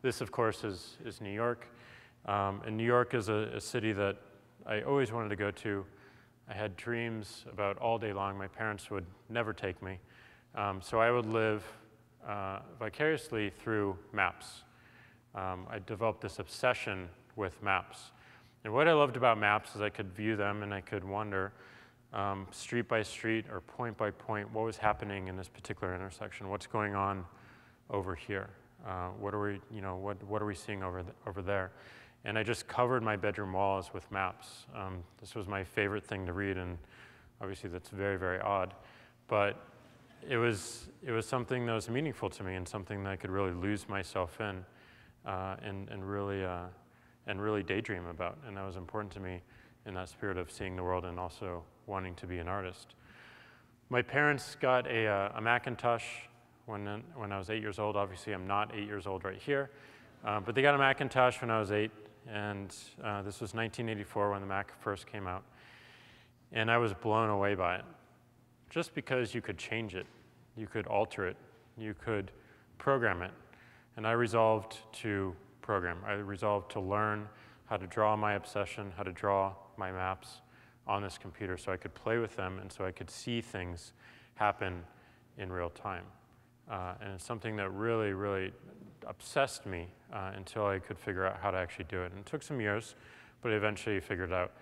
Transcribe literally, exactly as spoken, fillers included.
This, of course, is, is New York. Um, and New York is a, a city that I always wanted to go to. I had dreams about all day long. My parents would never take me. Um, so I would live uh, vicariously through maps. Um, I developed this obsession with maps. And what I loved about maps is I could view them and I could wonder um, street by street or point by point what was happening in this particular intersection. What's going on over here? Uh, what are we, you know, what what are we seeing over the, over there? And I just covered my bedroom walls with maps. Um, this was my favorite thing to read, and obviously that's very, very odd. But it was it was something that was meaningful to me and something that I could really lose myself in, uh, and and really. Uh, and really daydream about, and that was important to me in that spirit of seeing the world and also wanting to be an artist. My parents got a, uh, a Macintosh when, when I was eight years old. Obviously, I'm not eight years old right here, uh, but they got a Macintosh when I was eight, and uh, this was nineteen eighty-four when the Mac first came out, and I was blown away by it, just because you could change it, you could alter it, you could program it, and I resolved to program. I resolved to learn how to draw my obsession, how to draw my maps on this computer so I could play with them and so I could see things happen in real time. Uh, and it's something that really, really obsessed me uh, until I could figure out how to actually do it. And it took some years, but I eventually figured it out.